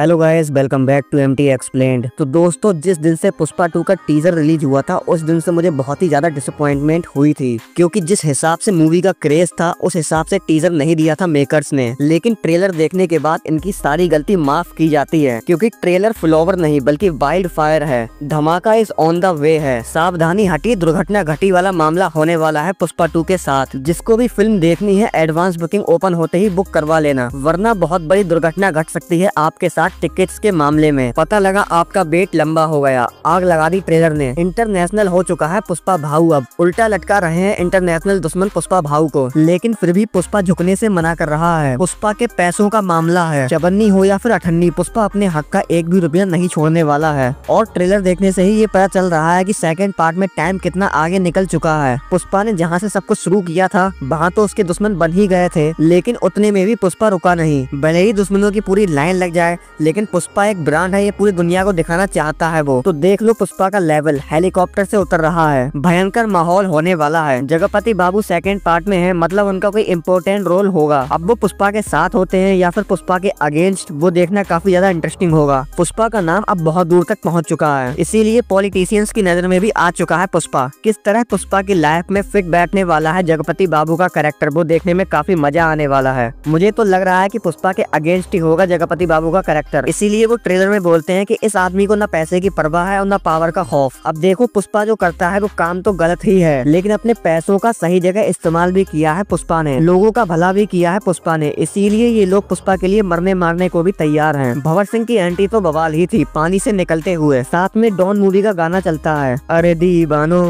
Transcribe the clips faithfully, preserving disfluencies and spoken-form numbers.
Hello guys, welcome back to M T explained. तो दोस्तों, जिस दिन से पुष्पा टू का टीजर रिलीज हुआ था उस दिन से मुझे बहुत ही ज्यादा डिसअपॉइंटमेंट हुई थी, क्योंकि जिस हिसाब से मूवी का क्रेज था उस हिसाब से टीजर नहीं दिया था मेकर्स ने। लेकिन ट्रेलर देखने के बाद इनकी सारी गलती माफ की जाती है, क्योंकि ट्रेलर फ्लोवर नहीं बल्कि वाइल्ड फायर है। धमाका इज ऑन द वे है, सावधानी हटी दुर्घटना घटी वाला मामला होने वाला है पुष्पा टू के साथ। जिसको भी फिल्म देखनी है एडवांस बुकिंग ओपन होते ही बुक करवा लेना, वरना बहुत बड़ी दुर्घटना घट सकती है आपके साथ। टिकट्स के मामले में पता लगा आपका वेट लंबा हो गया, आग लगा दी ट्रेलर ने। इंटरनेशनल हो चुका है पुष्पा भाऊ, अब उल्टा लटका रहे हैं इंटरनेशनल दुश्मन पुष्पा भाऊ को। लेकिन फिर भी पुष्पा झुकने से मना कर रहा है। पुष्पा के पैसों का मामला है, चबन्नी हो या फिर अठन्नी, पुष्पा अपने हक का एक भी रुपया नहीं छोड़ने वाला है। और ट्रेलर देखने से ही ये पता चल रहा है कि सेकंड पार्ट में टाइम कितना आगे निकल चुका है। पुष्पा ने जहाँ से सब कुछ शुरू किया था वहाँ तो उसके दुश्मन बन ही गए थे, लेकिन उतने में भी पुष्पा रुका नहीं। भले ही दुश्मनों की पूरी लाइन लग जाए, लेकिन पुष्पा एक ब्रांड है, ये पूरी दुनिया को दिखाना चाहता है वो। तो देख लो पुष्पा का लेवल, हेलीकॉप्टर से उतर रहा है, भयंकर माहौल होने वाला है। जगपति बाबू सेकंड पार्ट में है, मतलब उनका कोई इम्पोर्टेंट रोल होगा। अब वो पुष्पा के साथ होते हैं या फिर पुष्पा के अगेंस्ट, वो देखना काफी ज्यादा इंटरेस्टिंग होगा। पुष्पा का नाम अब बहुत दूर तक पहुँच चुका है, इसीलिए पॉलिटिशियंस की नजर में भी आ चुका है पुष्पा। किस तरह पुष्पा की लाइफ में फिट बैठने वाला है जगपति बाबू का कैरेक्टर, वो देखने में काफी मजा आने वाला है। मुझे तो लग रहा है कि पुष्पा के अगेंस्ट ही होगा जगपति बाबू का कैरेक्टर, इसीलिए वो ट्रेलर में बोलते हैं कि इस आदमी को ना पैसे की परवाह है और ना पावर का खौफ। अब देखो पुष्पा जो करता है वो काम तो गलत ही है, लेकिन अपने पैसों का सही जगह इस्तेमाल भी किया है पुष्पा ने, लोगों का भला भी किया है पुष्पा ने, इसीलिए ये लोग पुष्पा के लिए मरने मारने को भी तैयार हैं। भंवर सिंह की एंट्री तो बवाल ही थी, पानी से निकलते हुए। साथ में डॉन मूवी का गाना चलता है, अरे दीवानो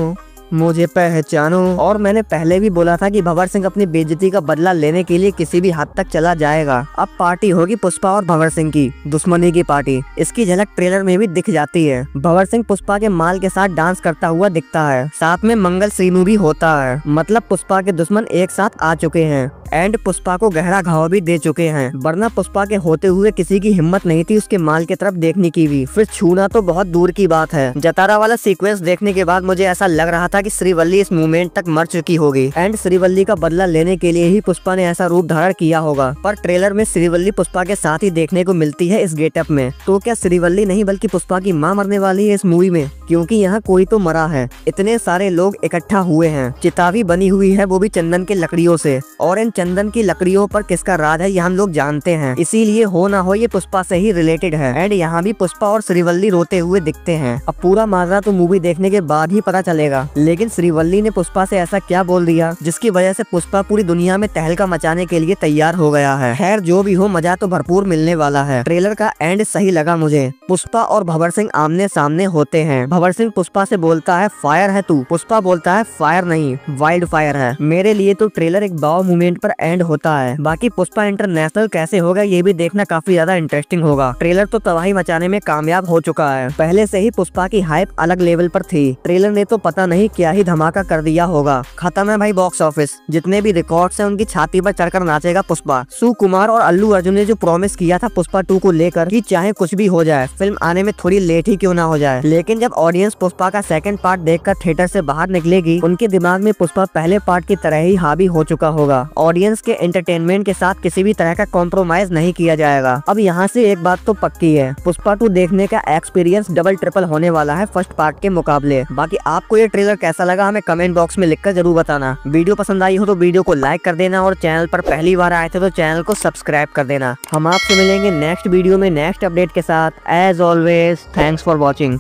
मुझे पहचानो। और मैंने पहले भी बोला था कि भंवर सिंह अपनी बेइज्जती का बदला लेने के लिए किसी भी हद तक चला जाएगा। अब पार्टी होगी पुष्पा और भंवर सिंह की, दुश्मनी की पार्टी। इसकी झलक ट्रेलर में भी दिख जाती है। भंवर सिंह पुष्पा के माल के साथ डांस करता हुआ दिखता है, साथ में मंगल सीनू भी होता है। मतलब पुष्पा के दुश्मन एक साथ आ चुके हैं एंड पुष्पा को गहरा घाव भी दे चुके हैं, वरना पुष्पा के होते हुए किसी की हिम्मत नहीं थी उसके माल की तरफ देखने की भी, फिर छूना तो बहुत दूर की बात है। जतारा वाला सीक्वेंस देखने के बाद मुझे ऐसा लग रहा था कि श्रीवल्ली इस मूवमेंट तक मर चुकी होगी एंड श्रीवल्ली का बदला लेने के लिए ही पुष्पा ने ऐसा रूप धारण किया होगा। पर ट्रेलर में श्रीवल्ली पुष्पा के साथ ही देखने को मिलती है इस गेटअप में, तो क्या श्रीवल्ली नहीं बल्कि पुष्पा की माँ मरने वाली है इस मूवी में? क्योंकि यहाँ कोई तो मरा है, इतने सारे लोग इकट्ठा हुए हैं, चितावी बनी हुई है वो भी चंदन के लकड़ियों से, और इन चंदन की लकड़ियों पर किसका राज है ये हम लोग जानते हैं, इसीलिए हो ना हो ये पुष्पा से ही रिलेटेड है। एंड यहाँ भी पुष्पा और श्रीवल्ली रोते हुए दिखते हैं। अब पूरा माजरा तो मूवी देखने के बाद ही पता चलेगा, लेकिन श्रीवल्ली ने पुष्पा से ऐसा क्या बोल दिया जिसकी वजह से पुष्पा पूरी दुनिया में तहलका मचाने के लिए तैयार हो गया है। खैर जो भी हो, मजा तो भरपूर मिलने वाला है। ट्रेलर का एंड सही लगा मुझे, पुष्पा और भंवर सिंह आमने सामने होते हैं। भंवर सिंह पुष्पा से बोलता है फायर है तू, पुष्पा बोलता है फायर नहीं वाइल्ड फायर है। मेरे लिए तो ट्रेलर एक बाव मूवमेंट पर एंड होता है, बाकी पुष्पा इंटरनेशनल कैसे होगा ये भी देखना काफी ज्यादा इंटरेस्टिंग होगा। ट्रेलर तो तबाही मचाने में कामयाब हो चुका है, पहले से ही पुष्पा की हाइप अलग लेवल पर थी। ट्रेलर ने तो पता नहीं क्या ही धमाका कर दिया होगा। खत्म है भाई बॉक्स ऑफिस, जितने भी रिकॉर्ड है उनकी छाती पर चढ़कर नाचेगा पुष्पा। सुकुमार और अल्लू अर्जुन ने जो प्रॉमिस किया था पुष्पा टू को लेकर कि चाहे कुछ भी हो जाए फिल्म आने में थोड़ी लेट ही क्यों ना हो जाए, लेकिन जब ऑडियंस पुष्पा का सेकंड पार्ट देखकर थिएटर से बाहर निकलेगी उनके दिमाग में पुष्पा पहले पार्ट की तरह ही हावी हो चुका होगा। ऑडियंस के एंटरटेनमेंट के साथ किसी भी तरह का कॉम्प्रोमाइज नहीं किया जाएगा। अब यहाँ से एक बात तो पक्की है, पुष्पा टू देखने का एक्सपीरियंस डबल ट्रिपल होने वाला है फर्स्ट पार्ट के मुकाबले। बाकी आपको ये ट्रेलर कैसा लगा हमें कमेंट बॉक्स में लिखकर जरूर बताना। वीडियो पसंद आई हो तो वीडियो को लाइक कर देना, और चैनल पर पहली बार आए थे तो चैनल को सब्सक्राइब कर देना। हम आपसे मिलेंगे नेक्स्ट वीडियो में नेक्स्ट अपडेट के साथ। As always, thanks for watching.